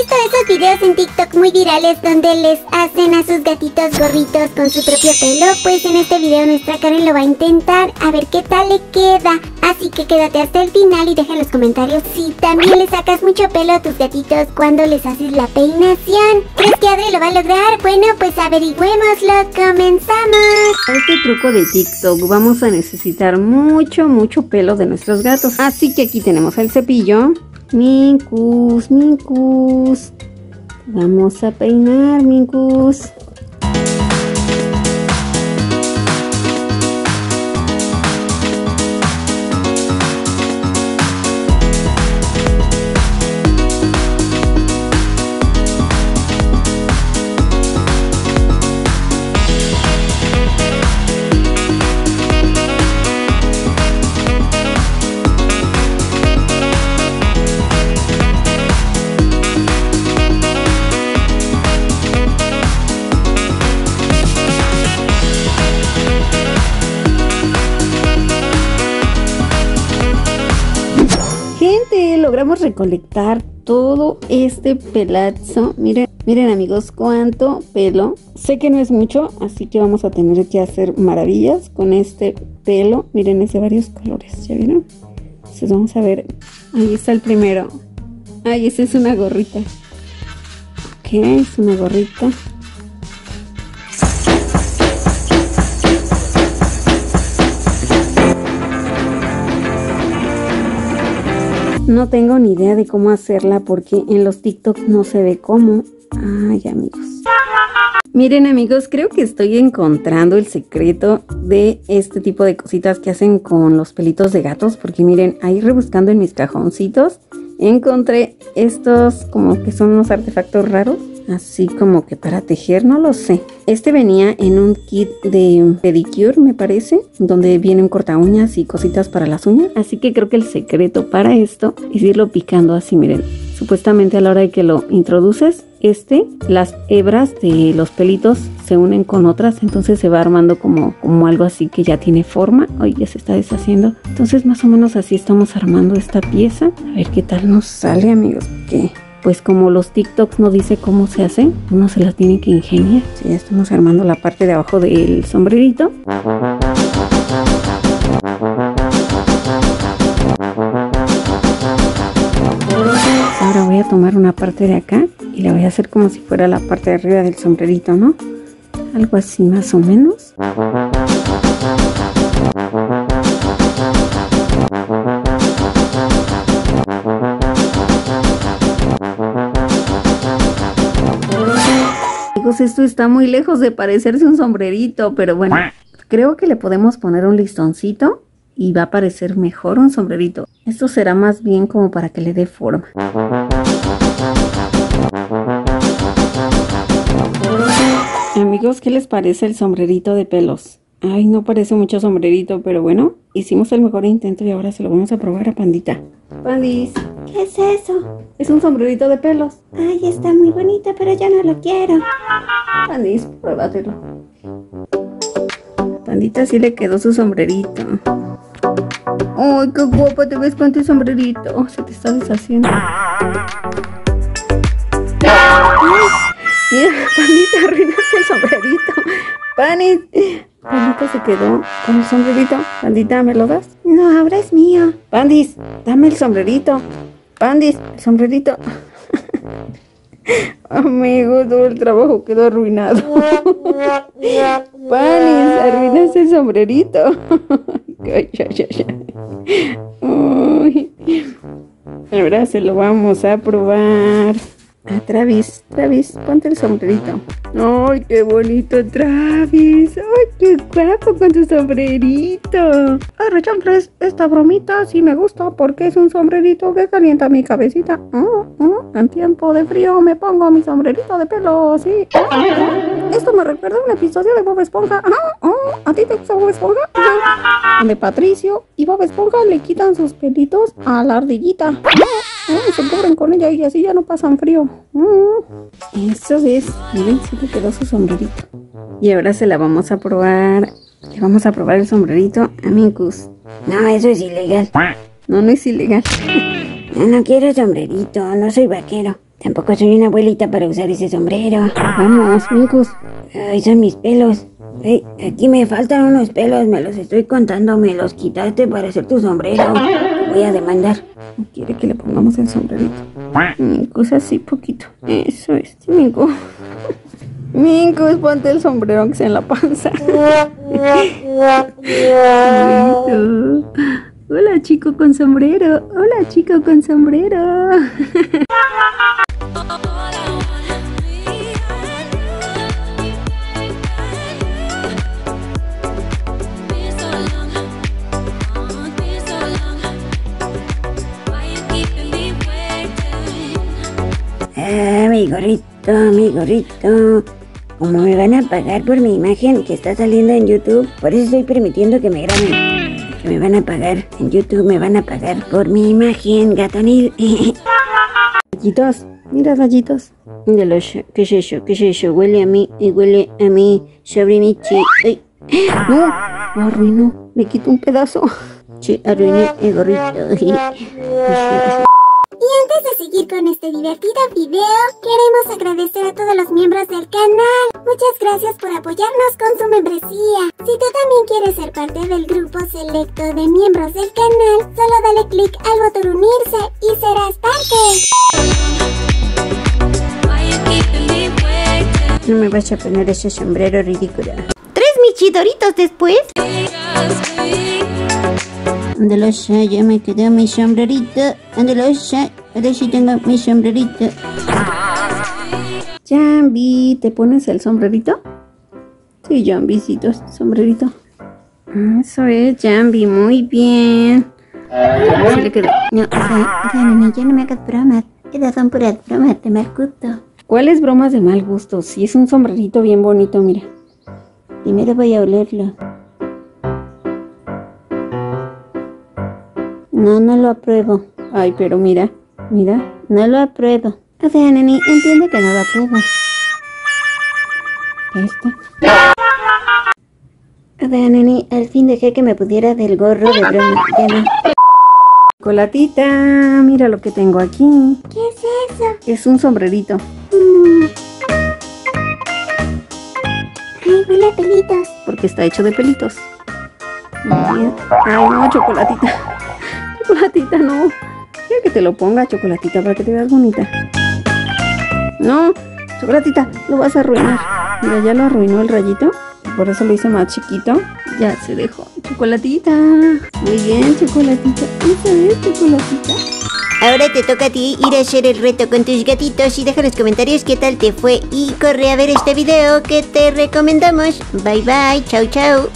visto esos videos en TikTok muy virales donde les hacen a sus gatitos gorritos con su propio pelo? Pues en este video nuestra Karen lo va a intentar, a ver qué tal le queda. Así que quédate hasta el final y deja en los comentarios si también le sacas mucho pelo a tus gatitos cuando les haces la peinación. ¿Crees que Adry lo va a lograr? Bueno, pues averigüémoslo, comenzamos. Este truco de TikTok vamos a necesitar mucho pelo de nuestros gatos. Así que aquí tenemos el cepillo. Minkus, Minkus. Vamos a peinar, Minkus. Logramos recolectar todo este pelazo. Miren amigos, cuánto pelo. Sé que no es mucho, así que vamos a tener que hacer maravillas con este pelo. Miren, es de varios colores, ¿ya vieron? Entonces vamos a ver. Ahí está el primero. Ay, esa es una gorrita. Ok, es una gorrita. No tengo ni idea de cómo hacerla porque en los TikToks no se ve cómo. Ay, amigos. Miren, amigos, creo que estoy encontrando el secreto de este tipo de cositas que hacen con los pelitos de gatos. Porque miren, ahí rebuscando en mis cajoncitos, encontré estos como que son unos artefactos raros. Así como que para tejer, no lo sé. Este venía en un kit de pedicure, me parece, donde vienen corta uñas y cositas para las uñas. Así que creo que el secreto para esto es irlo picando así, miren. Supuestamente a la hora de que lo introduces, las hebras de los pelitos se unen con otras. Entonces se va armando como algo así que ya tiene forma. Hoy ya se está deshaciendo. Entonces más o menos así estamos armando esta pieza. A ver qué tal nos sale, amigos, porque... pues como los TikToks no dice cómo se hacen, uno se las tiene que ingeniar. Sí, ya estamos armando la parte de abajo del sombrerito. Ahora voy a tomar una parte de acá y la voy a hacer como si fuera la parte de arriba del sombrerito, ¿no? Algo así más o menos. Esto está muy lejos de parecerse un sombrerito, pero bueno, creo que le podemos poner un listoncito y va a parecer mejor un sombrerito. Esto será más bien como para que le dé forma. Amigos, ¿qué les parece el sombrerito de pelos? Ay, no parece mucho sombrerito, pero bueno, hicimos el mejor intento y ahora se lo vamos a probar a Pandita. Pandis. ¿Qué es eso? Es un sombrerito de pelos. Ay, está muy bonito, pero yo no lo quiero. Pandis, pruébatelo. Pandita sí le quedó su sombrerito. Ay, qué guapa te ves con tu sombrerito. Oh, se te está deshaciendo. Mira, Pandita arruinaste el sombrerito. Panis. Pandita se quedó con el sombrerito. Pandita, ¿me lo das? No, ahora es mío. Pandis, dame el sombrerito. Pandis, el sombrerito. Amigos, todo el trabajo quedó arruinado. Pandis, arruinaste el sombrerito. Ahora se lo vamos a probar. A Travis, Travis, ponte el sombrerito. ¡Ay, qué bonito, Travis! ¡Ay, qué guapo con tu sombrerito! Ay, rechanfres, esta bromita sí me gusta porque es un sombrerito que calienta mi cabecita. En tiempo de frío me pongo mi sombrerito de pelo, sí. Esto me recuerda a un episodio de Bob Esponja. ¿A ti te gusta Bob Esponja? Donde Patricio y Bob Esponja le quitan sus pelitos a la ardillita. Se cubren con ella y así ya no pasan frío. Eso es. Miren, sí le quedó su sombrerito. Y ahora se la vamos a probar. Le vamos a probar el sombrerito a Minkus. No, eso es ilegal. No, no es ilegal. No, no quiero sombrerito, no soy vaquero. Tampoco soy una abuelita para usar ese sombrero. Vamos, Minkus. Ay, son mis pelos. Hey, aquí me faltan unos pelos, me los estoy contando, me los quitaste para hacer tu sombrero. Te voy a demandar. ¿Quiere que le pongamos el sombrerito? Minkus, así poquito. Eso es, Mingo. Minkus, ponte el sombrero aunque sea en la panza. Hola, chico con sombrero. Hola, chico con sombrero. Mi gorrito, como me van a pagar por mi imagen que está saliendo en YouTube, por eso estoy permitiendo que me graben, que me van a pagar en YouTube, me van a pagar por mi imagen, gatonil. Rayitos, mira, rayitos. Andalosa, ¿qué es eso? ¿Qué es eso? Huele a mí, sobrinichi. Ay, no, me arruinó, me quito un pedazo. Sí, arruiné el gorrito. Y antes de seguir con este divertido video, queremos agradecer a todos los miembros del canal. Muchas gracias por apoyarnos con su membresía. Si tú también quieres ser parte del grupo selecto de miembros del canal, solo dale click al botón unirse y serás parte. No me vas a poner ese sombrero ridículo. 3 michidoritos después. Andalosa, ya me quedó mi sombrerito. Andalosa, ahora sí tengo mi sombrerito. Jambi, ¿te pones el sombrerito? Sí, Jambicito, sombrerito. Eso es, Jambi, muy bien. Sí, le quedó. No, ya no me hagas bromas. Esas son puras bromas de mal gusto. ¿Cuáles bromas de mal gusto? Si es un sombrerito bien bonito, mira. Primero voy a olerlo. No, no lo apruebo. Ay, pero mira, mira, no lo apruebo. O sea, Neni, entiende que no lo apruebo. Ya está. O sea, Neni, al fin dejé que me pudieras del gorro de broma. Ya no. Chocolatita, mira lo que tengo aquí. ¿Qué es eso? Es un sombrerito. Ay, huele a pelitos. Porque está hecho de pelitos. Ay, no, Chocolatita. Chocolatita, no. Quiero que te lo ponga, Chocolatita, para que te veas bonita. No, Chocolatita, lo vas a arruinar. Mira, ya lo arruinó el rayito. Por eso lo hice más chiquito. Ya se dejó. Chocolatita. Muy bien, Chocolatita. Eso es, Chocolatita. Ahora te toca a ti ir a hacer el reto con tus gatitos y deja en los comentarios qué tal te fue. Y corre a ver este video que te recomendamos. Bye, bye. Chau, chau.